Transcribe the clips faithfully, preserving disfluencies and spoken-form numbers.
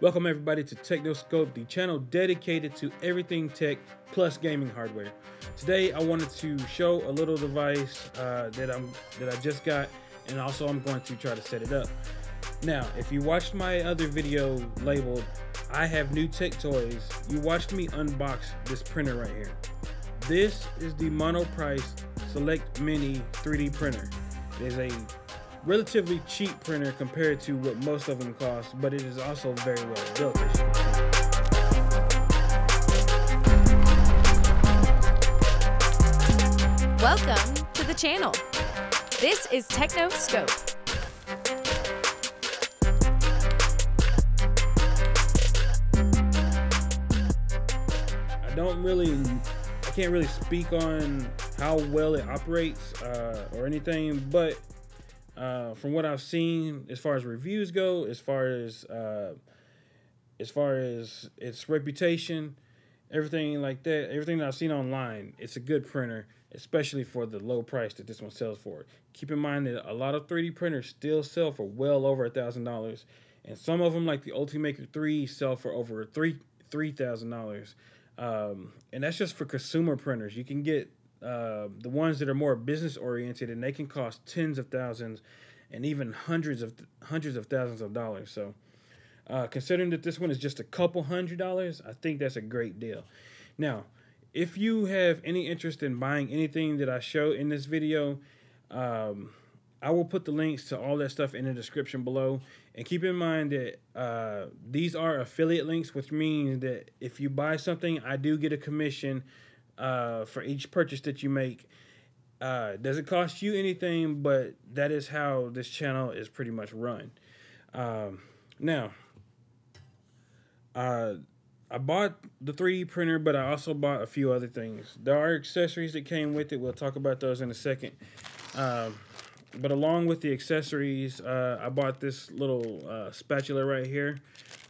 Welcome everybody to Tech-Know Scope, the channel dedicated to everything tech plus gaming hardware. Today I wanted to show a little device uh, that I'm that I just got, and also I'm going to try to set it up. Now, if you watched my other video labeled "I have new tech toys," you watched me unbox this printer right here. This is the Monoprice Select Mini three D printer. It is a relatively cheap printer compared to what most of them cost, but it is also very well built. Welcome to the channel. This is Tech-Know Scope. I don't really, I can't really speak on how well it operates uh, or anything, but Uh, from what I've seen, as far as reviews go, as far as uh, as far as its reputation, everything like that, everything that I've seen online, it's a good printer, especially for the low price that this one sells for. Keep in mind that a lot of three D printers still sell for well over a thousand dollars, and some of them, like the Ultimaker three, sell for over three three thousand dollars, um, and that's just for consumer printers. You can get Uh, the ones that are more business oriented, and they can cost tens of thousands and even hundreds of hundreds of thousands of dollars. So uh, considering that this one is just a couple hundred dollars, I think that's a great deal. Now, if you have any interest in buying anything that I show in this video, um, I will put the links to all that stuff in the description below. And keep in mind that uh, these are affiliate links, which means that if you buy something, I do get a commission uh for each purchase that you make. Uh doesn't cost you anything, but that is how this channel is pretty much run. Um now uh I bought the three D printer, but I also bought a few other things. There are accessories that came with it. We'll talk about those in a second. Um but along with the accessories, uh I bought this little uh spatula right here,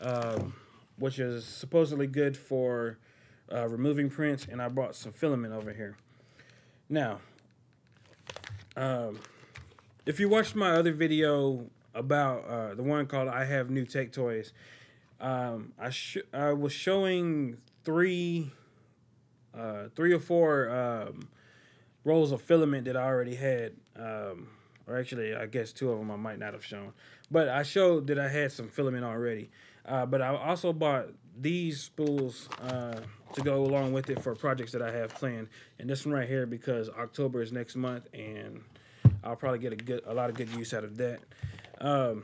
um which is supposedly good for Uh, removing prints, and I brought some filament over here. Now, um, if you watched my other video about uh, the one called "I Have New Tech Toys," um, I sh I was showing three, uh, three or four um, rolls of filament that I already had, um, or actually, I guess two of them I might not have shown, but I showed that I had some filament already. Uh, but I also bought these spools uh, to go along with it for projects that I have planned, and this one right here, because October is next month, and I'll probably get a good, a lot of good use out of that. Um,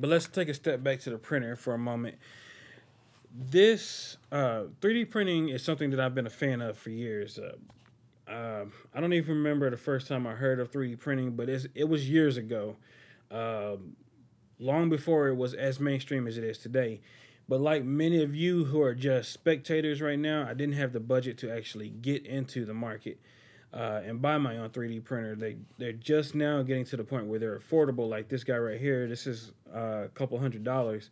but let's take a step back to the printer for a moment. This uh, three D printing is something that I've been a fan of for years. Uh, uh, I don't even remember the first time I heard of three D printing, but it's, it was years ago, uh, long before it was as mainstream as it is today. But like many of you who are just spectators right now, I didn't have the budget to actually get into the market uh, and buy my own three D printer. They, they're just now getting to the point where they're affordable, like this guy right here. This is uh, a couple hundred dollars.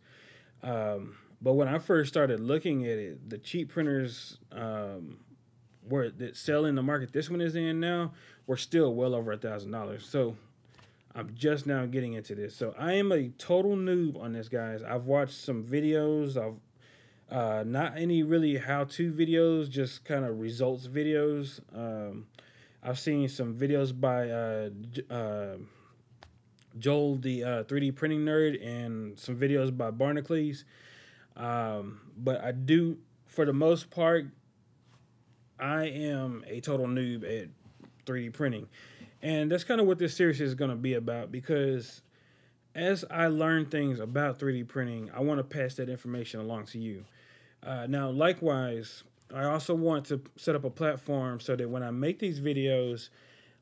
Um, but when I first started looking at it, the cheap printers um, were, that sell in the market this one is in now, were still well over a thousand dollars. So I'm just now getting into this. So I am a total noob on this, guys. I've watched some videos. I've uh, not any really how-to videos, just kind of results videos. Um, I've seen some videos by uh, uh, Joel, the uh, three D printing nerd, and some videos by Barnacles. Um, but I do, for the most part, I am a total noob at three D printing. And that's kind of what this series is going to be about, because as I learn things about three D printing, I want to pass that information along to you. Uh, now, likewise, I also want to set up a platform so that when I make these videos,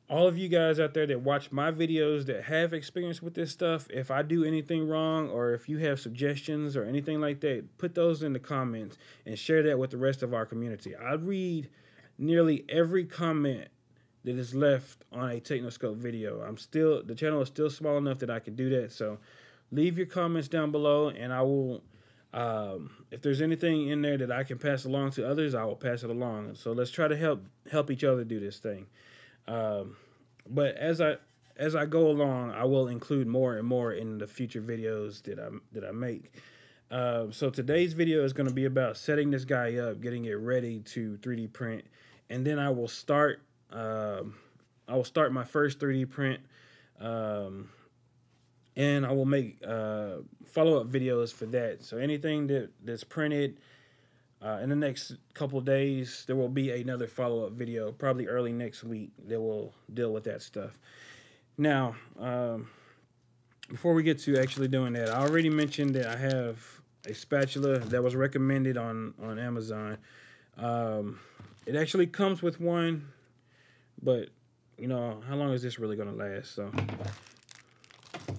all of you guys out there that watch my videos that have experience with this stuff, if I do anything wrong, or if you have suggestions or anything like that, put those in the comments and share that with the rest of our community. I read nearly every comment that is left on a Tech-Know Scope video. I'm still, the channel is still small enough that I can do that. So leave your comments down below, and I will, um, if there's anything in there that I can pass along to others, I will pass it along. So let's try to help help each other do this thing. Um, but as I as I go along, I will include more and more in the future videos that I that I make. Uh, so today's video is going to be about setting this guy up, getting it ready to three D print, and then I will start. Um, I will start my first three D print, um, and I will make uh, follow-up videos for that. So anything that that's printed uh, in the next couple days, there will be another follow-up video, probably early next week, that will deal with that stuff. Now, um, before we get to actually doing that, I already mentioned that I have a spatula that was recommended on on Amazon. Um, it actually comes with one, but you know, how long is this really gonna last? So,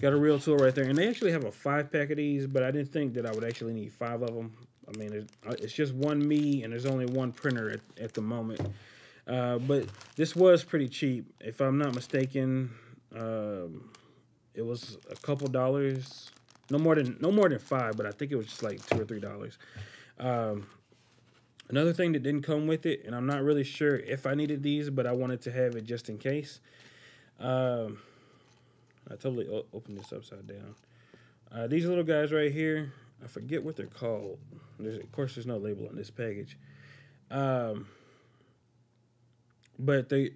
got a real tool right there, and they actually have a five pack of these, but I didn't think that I would actually need five of them. I mean, it's just one me, and there's only one printer at, at the moment. Uh, but this was pretty cheap, if I'm not mistaken. Um, it was a couple dollars, no more than no more than five, but I think it was just like two or three dollars. Um, Another thing that didn't come with it, and I'm not really sure if I needed these, but I wanted to have it just in case. Um, I totally opened this upside down. Uh, these little guys right here, I forget what they're called. There's, of course, there's no label on this package. Um, but they,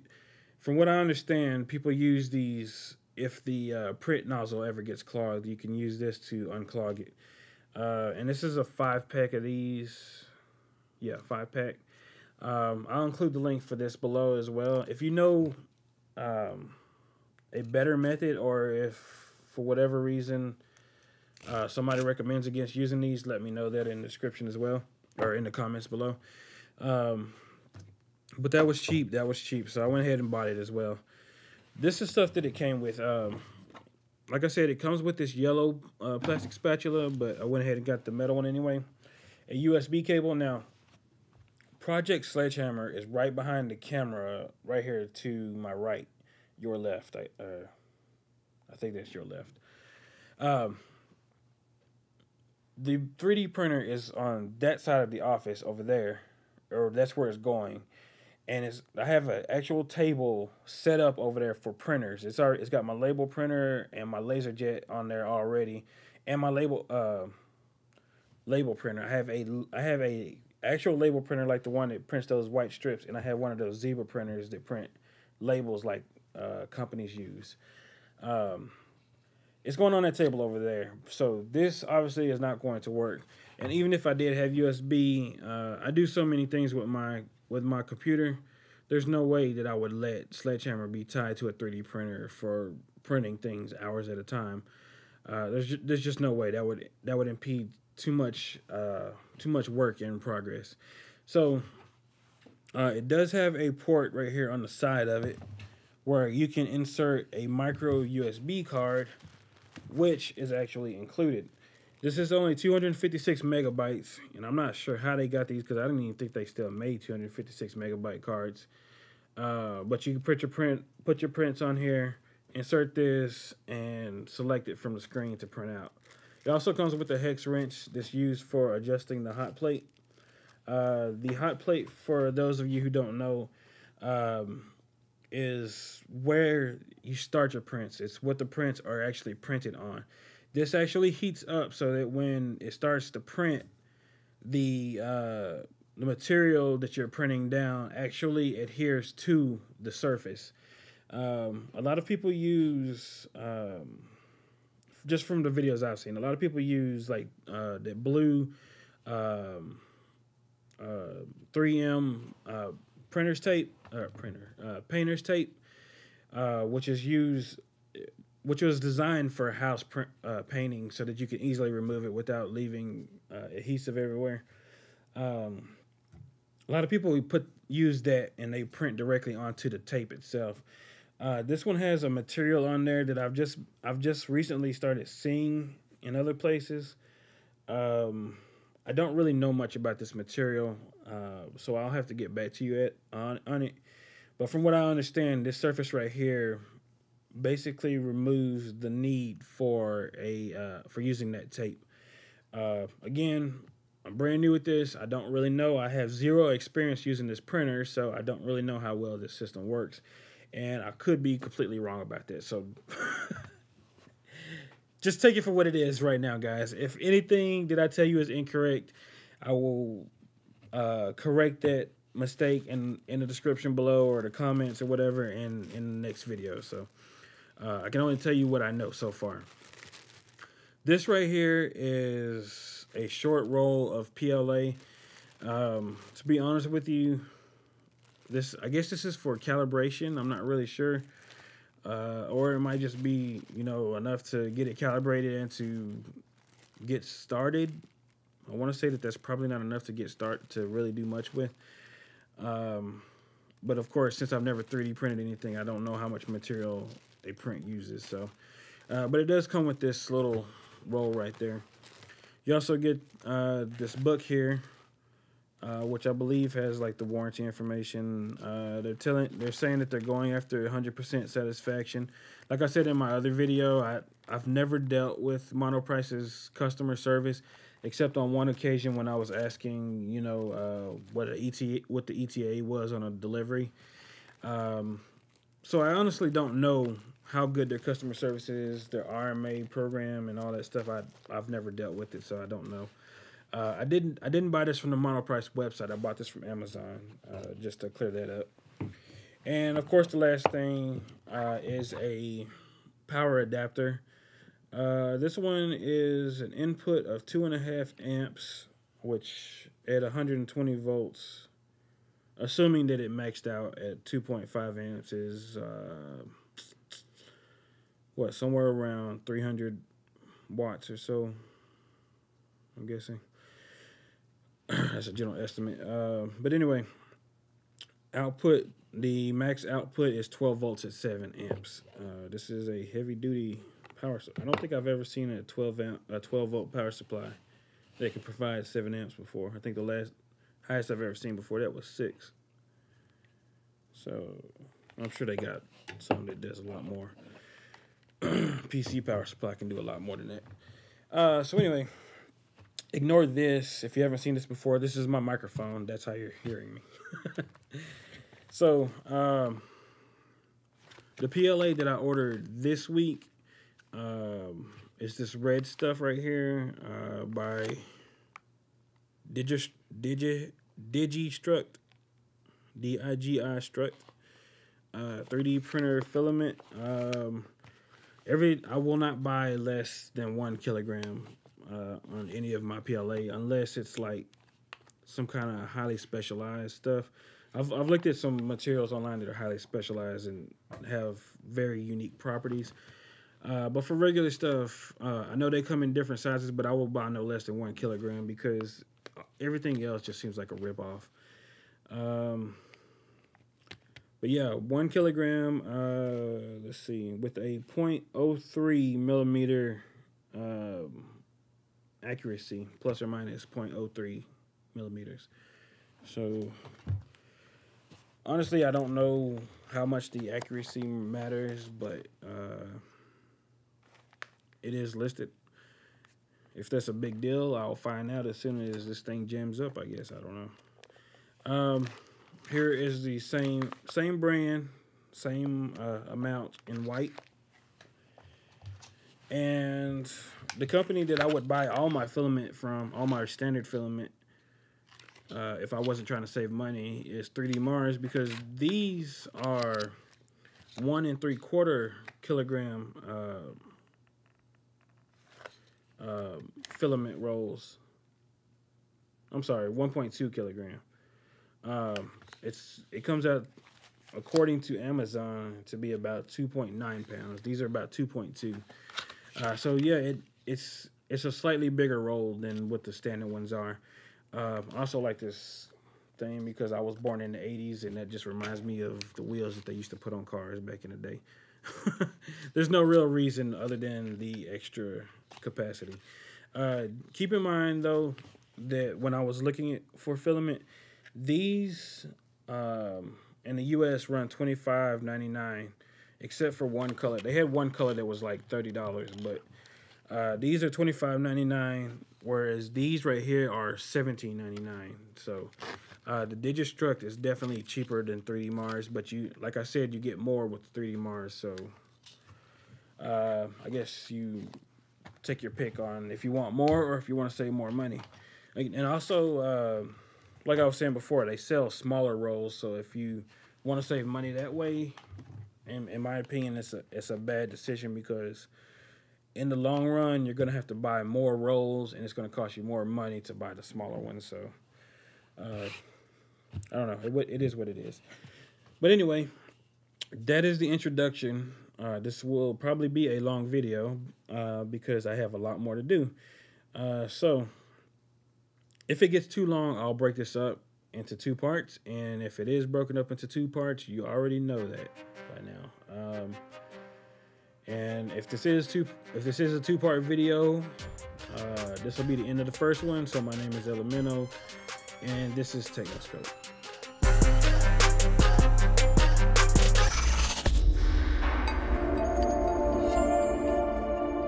from what I understand, people use these if the uh, print nozzle ever gets clogged. You can use this to unclog it. Uh, and this is a five pack of these. Yeah, five pack. Um, I'll include the link for this below as well. If you know um, a better method, or if for whatever reason uh, somebody recommends against using these, let me know that in the description as well, or in the comments below. Um, but that was cheap. That was cheap. So I went ahead and bought it as well. This is stuff that it came with. Um, like I said, it comes with this yellow uh, plastic spatula, but I went ahead and got the metal one anyway. A U S B cable. Now, Project Sledgehammer is right behind the camera, right here to my right, your left. I, uh, I think that's your left. Um, the three D printer is on that side of the office over there, or that's where it's going. And it's I have an actual table set up over there for printers. It's already, it's got my label printer and my laser jet on there already, and my label uh, label printer. I have a I have a actual label printer like the one that prints those white strips, and I have one of those zebra printers that print labels like uh, companies use. Um, it's going on that table over there, so this obviously is not going to work. And even if I did have U S B, uh, I do so many things with my with my computer. There's no way that I would let Sledgehammer be tied to a three D printer for printing things hours at a time. Uh, there's ju there's just no way that would that would impede too much uh too much work in progress. So uh it does have a port right here on the side of it where you can insert a micro U S B card, which is actually included. This is only two hundred fifty-six megabytes, and I'm not sure how they got these, because I didn't even think they still made two hundred fifty-six megabyte cards. Uh but you can put your print put your prints on here, insert this, and select it from the screen to print out. It also comes with a hex wrench that's used for adjusting the hot plate. Uh, the hot plate, for those of you who don't know, um, is where you start your prints. It's what the prints are actually printed on. This actually heats up so that when it starts to print, the uh, the material that you're printing down actually adheres to the surface. Um, a lot of people use... Um, Just from the videos I've seen, a lot of people use like uh, the blue um, uh, three M uh, printer's tape, uh, printer uh, painter's tape, uh, which is used, which was designed for house print, uh, painting, so that you can easily remove it without leaving uh, adhesive everywhere. Um, a lot of people put use that and they print directly onto the tape itself. Uh, this one has a material on there that I've just I've just recently started seeing in other places. Um, I don't really know much about this material, uh, so I'll have to get back to you at, on, on it. But from what I understand, this surface right here basically removes the need for a uh, for using that tape. Uh, again, I'm brand new with this. I don't really know. I have zero experience using this printer, so I don't really know how well this system works. and I could be completely wrong about that. So just take it for what it is right now, guys. If anything that I tell you is incorrect, I will uh, correct that mistake in, in the description below or the comments or whatever in, in the next video. So uh, I can only tell you what I know so far. This right here is a short roll of P L A. Um, to be honest with you, this I guess this is for calibration. I'm not really sure. Uh, or it might just be, you know, enough to get it calibrated and to get started. I want to say that that's probably not enough to get start to really do much with. Um, but of course, since I've never three D printed anything, I don't know how much material a print uses. So, uh, but it does come with this little roll right there. You also get uh, this book here, uh, which I believe has like the warranty information. Uh, they're telling, they're saying that they're going after one hundred percent satisfaction. Like I said in my other video, I I've never dealt with Monoprice's customer service, except on one occasion when I was asking, you know, uh, what an E T A, what the E T A was on a delivery. Um, so I honestly don't know how good their customer service is, their R M A program, and all that stuff. I I've never dealt with it, so I don't know. Uh, I didn't I didn't buy this from the Monoprice website. I bought this from Amazon, uh, just to clear that up. And of course, the last thing uh, is a power adapter. Uh, this one is an input of two and a half amps, which at one hundred twenty volts, assuming that it maxed out at two point five amps, is uh, what, somewhere around three hundred watts or so, I'm guessing. That's a general estimate. Uh, but anyway, output, the max output is twelve volts at seven amps. Uh, this is a heavy duty power. I don't think I've ever seen a twelve amp, a twelve volt power supply that can provide seven amps before. I think the last highest I've ever seen before that was six. So I'm sure they got something that does a lot more. P C power supply can do a lot more than that. Uh, so anyway, ignore this. If you haven't seen this before, this is my microphone. That's how you're hearing me. So um, the P L A that I ordered this week. Um, it's this red stuff right here, uh, by Digi, Digi, Digi Struct, D I G I Struct, uh, three D printer filament. Um, every, I will not buy less than one kilogram, uh, on any of my P L A, unless it's like some kind of highly specialized stuff. I've, I've looked at some materials online that are highly specialized and have very unique properties. Uh, but for regular stuff, uh, I know they come in different sizes, but I will buy no less than one kilogram because everything else just seems like a ripoff. Um, but yeah, one kilogram, uh, let's see, with a zero point zero three millimeter um, accuracy, plus or minus zero point zero three millimeters. So honestly, I don't know how much the accuracy matters, but Uh, it is listed. If that's a big deal, I'll find out as soon as this thing jams up, I guess. I don't know. Um, here is the same same brand, same uh, amount in white. And the company that I would buy all my filament from, all my standard filament, uh, if I wasn't trying to save money, is three D Mars, because these are one and three quarter kilogram uh, Uh, filament rolls. I'm sorry, one point two kilogram. Um, it's it comes out, according to Amazon, to be about two point nine pounds. These are about two point two. Uh, so yeah, it it's it's a slightly bigger roll than what the standard ones are. Uh, I also like this thing because I was born in the eighties, and that just reminds me of the wheels that they used to put on cars back in the day. There's no real reason other than the extra capacity. Uh, keep in mind though that when I was looking at, for filament, these um, in the U S run twenty-five ninety-nine, except for one color. They had one color that was like thirty dollars, but uh, these are twenty-five ninety-nine, whereas these right here are seventeen ninety-nine. So Uh, the Digi Struct is definitely cheaper than three D Mars, but you, like I said, you get more with three D Mars. So uh, I guess you take your pick on if you want more or if you want to save more money. And also, uh, like I was saying before, they sell smaller rolls. So if you want to save money that way, in, in my opinion, it's a it's a bad decision, because in the long run, you're gonna have to buy more rolls, and it's gonna cost you more money to buy the smaller ones. So. Uh, I don't know. It, it is what it is. But anyway, that is the introduction. Uh, this will probably be a long video uh, because I have a lot more to do. Uh, so if it gets too long, I'll break this up into two parts. And if it is broken up into two parts, you already know that by now. Um, and if this is two, if this is a two-part video, uh, this will be the end of the first one. So my name is Elemino, and this is Tech-Know Scope.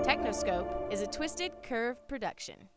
Tech-Know Scope is a Twisted Curve production.